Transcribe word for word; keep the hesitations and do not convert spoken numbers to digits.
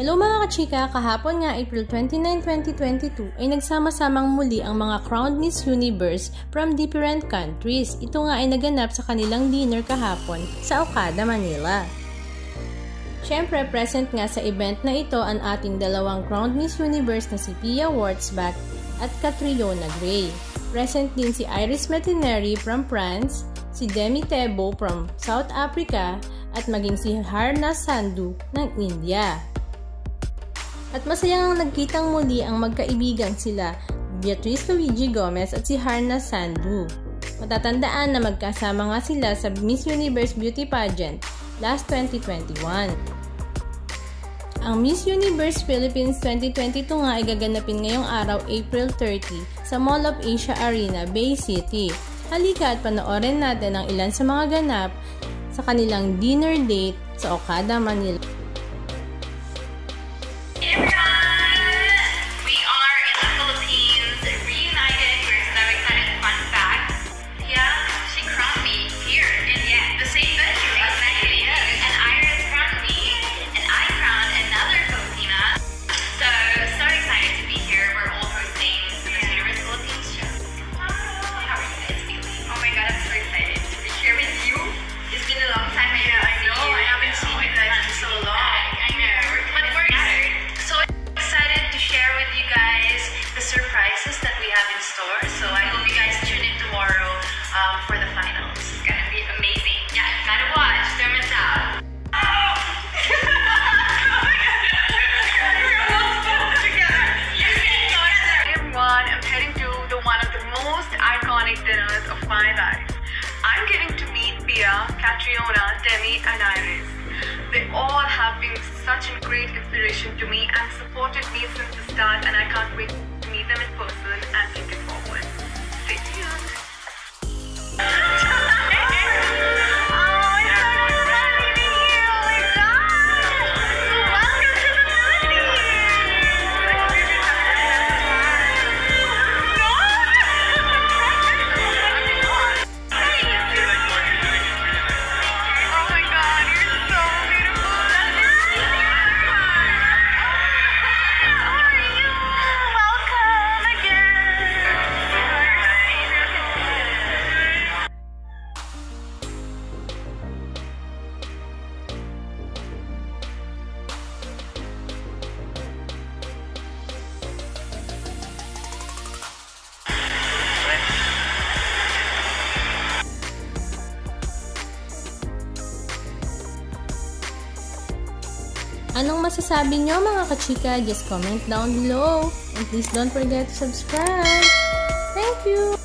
Hello mga kachika, kahapon nga April twenty-ninth, twenty twenty-two ay nagsama-samang muli ang mga crowned Miss Universe from different countries. Ito nga ay naganap sa kanilang dinner kahapon sa Okada, Manila. Siyempre, present nga sa event na ito ang ating dalawang crowned Miss Universe na si Pia Wurtzbach at Catriona Gray. Present din si Iris Metinery from France, si Demi Tebo from South Africa at maging si Harnaaz Sandhu ng India. At masayang nagkitang muli ang magkaibigan sila, Beatrice Luigi Gomez at si Harnaaz Sandhu. Matatandaan na magkasama nga sila sa Miss Universe Beauty Pageant last twenty twenty-one. Ang Miss Universe Philippines twenty twenty-two nga ay gaganapin ngayong araw April thirtieth sa Mall of Asia Arena, Bay City. Halika at panoorin natin ang ilan sa mga ganap sa kanilang dinner date sa Okada, Manila. Catriona, Demi and Iris. They all have been such a great inspiration to me and supported me since the start, and I can't wait to meet them in person and take it forward. Stay tuned! Oh, it's so fun meeting you! Oh my God! Welcome to the party! Anong masasabi nyo mga kachika? Just comment down below. And please don't forget to subscribe. Thank you!